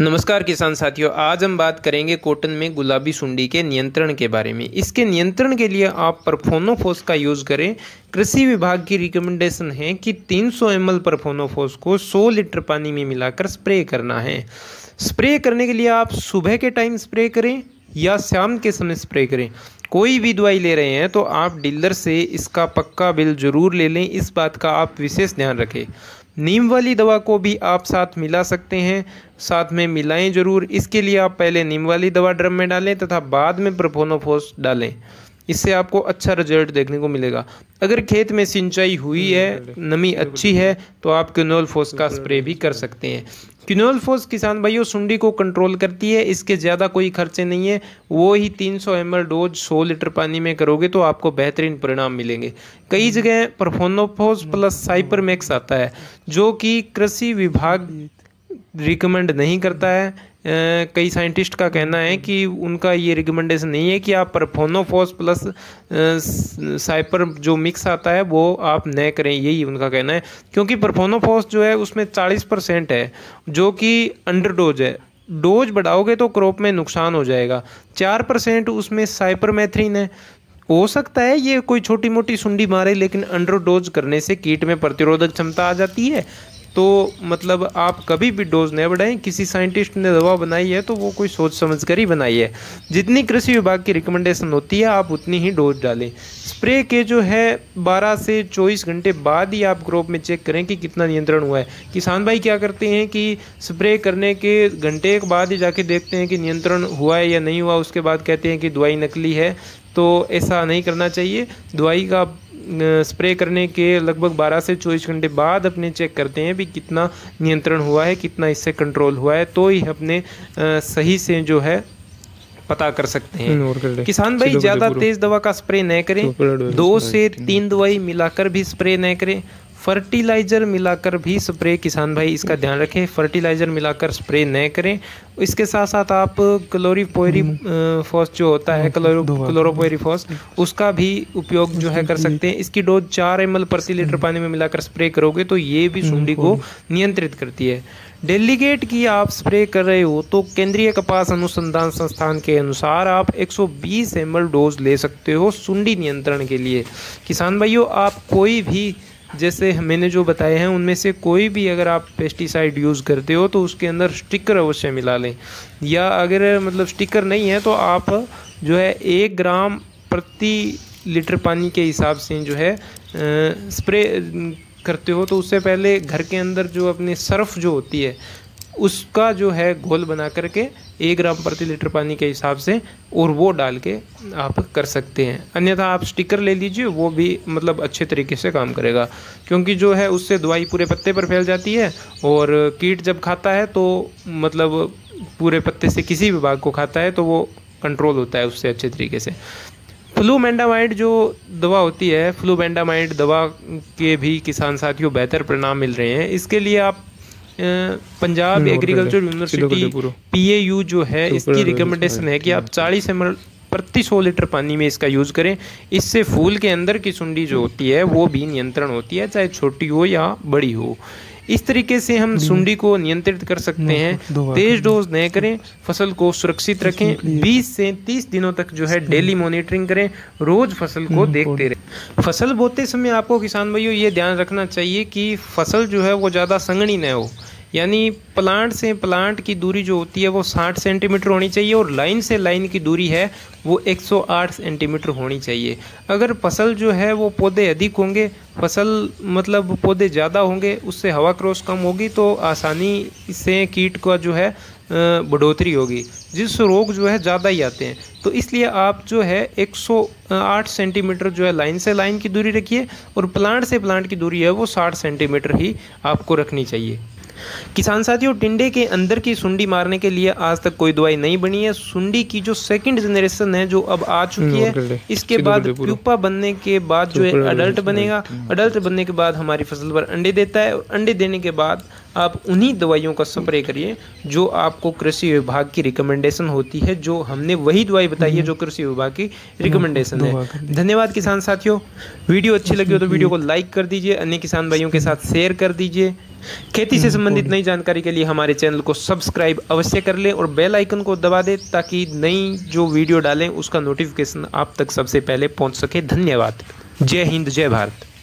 नमस्कार किसान साथियों, आज हम बात करेंगे कॉटन में गुलाबी सुंडी के नियंत्रण के बारे में। इसके नियंत्रण के लिए आप परफोनोफोस का यूज़ करें। कृषि विभाग की रिकमेंडेशन है कि 300 ml परफोनोफोस को 100 लीटर पानी में मिलाकर स्प्रे करना है। स्प्रे करने के लिए आप सुबह के टाइम स्प्रे करें या शाम के समय स्प्रे करें। कोई भी दवाई ले रहे हैं तो आप डीलर से इसका पक्का बिल ज़रूर ले लें, इस बात का आप विशेष ध्यान रखें। नीम वाली दवा को भी आप साथ मिला सकते हैं, साथ में मिलाएं ज़रूर। इसके लिए आप पहले नीम वाली दवा ड्रम में डालें तथा बाद में परफोनोफोस डालें। इससे आपको अच्छा रिजल्ट देखने को मिलेगा। अगर खेत में सिंचाई हुई है, नमी अच्छी है, तो आप किनोलफोस का स्प्रे भी कर सकते हैं। किनोलफोस किसान भाइयों सुंडी को कंट्रोल करती है, इसके ज़्यादा कोई खर्चे नहीं है। वो ही 300 ml डोज 100 लीटर पानी में करोगे तो आपको बेहतरीन परिणाम मिलेंगे। कई जगह परफोनोफोस प्लस साइपरमैक्स आता है, जो कि कृषि विभाग रिकमेंड नहीं करता है। कई साइंटिस्ट का कहना है कि उनका ये रिकमेंडेशन नहीं है कि आप परफोनोफोस प्लस साइपर जो मिक्स आता है वो आप न करें, यही उनका कहना है। क्योंकि परफोनोफोस जो है उसमें 40% है, जो कि अंडरडोज है। डोज बढ़ाओगे तो क्रॉप में नुकसान हो जाएगा। 4% उसमें साइपरमैथ्रिन है। हो सकता है ये कोई छोटी मोटी सुंडी मारे, लेकिन अंडरडोज करने से कीट में प्रतिरोधक क्षमता आ जाती है। तो मतलब आप कभी भी डोज नहीं बढ़ाएं। किसी साइंटिस्ट ने दवा बनाई है तो वो कोई सोच समझ कर ही बनाई है। जितनी कृषि विभाग की रिकमेंडेशन होती है आप उतनी ही डोज डालें। स्प्रे के जो है 12 से 24 घंटे बाद ही आप क्रॉप में चेक करें कि कितना नियंत्रण हुआ है। किसान भाई क्या करते हैं कि स्प्रे करने के घंटे एक बाद ही जाके देखते हैं कि नियंत्रण हुआ है या नहीं हुआ। उसके बाद कहते हैं कि दवाई नकली है, तो ऐसा नहीं करना चाहिए। दवाई का स्प्रे करने के लगभग 12 से 24 घंटे बाद अपने चेक करते हैं भी कितना नियंत्रण हुआ है, कितना इससे कंट्रोल हुआ है, तो ही अपने सही से जो है पता कर सकते हैं। किसान भाई ज़्यादा तेज़ दवा का स्प्रे न करें। 2 से 3 दवाई मिलाकर भी स्प्रे न करें। फर्टिलाइज़र मिलाकर भी स्प्रे, किसान भाई इसका ध्यान रखें, फर्टिलाइज़र मिलाकर स्प्रे न करें। इसके साथ साथ आप क्लोरोपोरिफॉस जो होता है, क्लोरोपोरिफॉस, उसका भी उपयोग जो है कर सकते हैं। इसकी डोज 4 ml प्रति लीटर पानी में मिलाकर स्प्रे करोगे तो ये भी सुंडी को नियंत्रित करती है। डेलीगेट की आप स्प्रे कर रहे हो तो केंद्रीय कपास अनुसंधान संस्थान के अनुसार आप 120 ml डोज ले सकते हो सुंडी नियंत्रण के लिए। किसान भाइयों आप कोई भी, जैसे मैंने जो बताए हैं उनमें से कोई भी अगर आप पेस्टिसाइड यूज़ करते हो तो उसके अंदर स्टिकर अवश्य मिला लें, या अगर मतलब स्टिकर नहीं है तो आप जो है 1 ग्राम प्रति लीटर पानी के हिसाब से जो है स्प्रे करते हो तो उससे पहले घर के अंदर जो अपने सर्फ जो होती है उसका जो है घोल बना करके 1 ग्राम प्रति लीटर पानी के हिसाब से और वो डाल के आप कर सकते हैं। अन्यथा आप स्टिकर ले लीजिए, वो भी मतलब अच्छे तरीके से काम करेगा। क्योंकि जो है उससे दवाई पूरे पत्ते पर फैल जाती है और कीट जब खाता है तो मतलब पूरे पत्ते से किसी भी भाग को खाता है तो वो कंट्रोल होता है उससे अच्छे तरीके से। फ्लूबेंडामाइड जो दवा होती है, फ्लूबेंडामाइड दवा के भी किसान साथियों बेहतर परिणाम मिल रहे हैं। इसके लिए आप पंजाब एग्रीकल्चर यूनिवर्सिटी PAU जो है इसकी रिकमेंडेशन है कि आप 40 ml प्रति 100 लीटर पानी में इसका यूज़ करें। इससे फूल के अंदर की सुंडी जो होती है वो भी नियंत्रण होती है, चाहे छोटी हो या बड़ी हो। इस तरीके से हम सुंडी को नियंत्रित कर सकते हैं। तेज डोज न करें, फसल को सुरक्षित रखें। 20 से 30 दिनों तक जो है डेली मॉनिटरिंग करें, रोज फसल को देखते रहें। फसल बोते समय आपको किसान भाइयों ये ध्यान रखना चाहिए कि फसल जो है वो ज़्यादा संघनी न हो, यानी प्लांट से प्लांट की दूरी जो होती है वो 60 सेंटीमीटर होनी चाहिए और लाइन से लाइन की दूरी है वो 108 सेंटीमीटर होनी चाहिए। अगर फसल जो है वो पौधे अधिक होंगे, फसल मतलब पौधे ज़्यादा होंगे, उससे हवा क्रॉस कम होगी तो आसानी से कीट का जो है बढ़ोतरी होगी, जिससे रोग जो है ज़्यादा ही आते हैं। तो इसलिए आप जो है 108 सेंटीमीटर जो है लाइन से लाइन की दूरी रखिए और प्लांट से प्लांट की दूरी है वो 60 सेंटीमीटर ही आपको रखनी चाहिए। किसान साथियों टिंडे के अंदर की सुंडी मारने के लिए आज तक कोई दवाई नहीं बनी है। सुंडी की जो सेकंड जनरेशन है जो अब आ चुकी है, इसके बाद प्यूपा बनने के बाद जो है अडल्ट बनेगा। अडल्ट बनने के बाद हमारी फसल पर अंडे देता है और अंडे देने के बाद आप उन्हीं दवाइयों का स्प्रे करिए जो आपको कृषि विभाग की रिकमेंडेशन होती है। जो हमने वही दवाई बताई है जो कृषि विभाग की रिकमेंडेशन है। धन्यवाद किसान साथियों, वीडियो अच्छी लगी हो तो वीडियो को लाइक कर दीजिए, अन्य किसान भाइयों के साथ शेयर कर दीजिए। खेती से संबंधित नई जानकारी के लिए हमारे चैनल को सब्सक्राइब अवश्य कर लें और बेल आइकन को दबा दें ताकि नई जो वीडियो डालें उसका नोटिफिकेशन आप तक सबसे पहले पहुंच सके। धन्यवाद। जय हिंद, जय भारत।